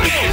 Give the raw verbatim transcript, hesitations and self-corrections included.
I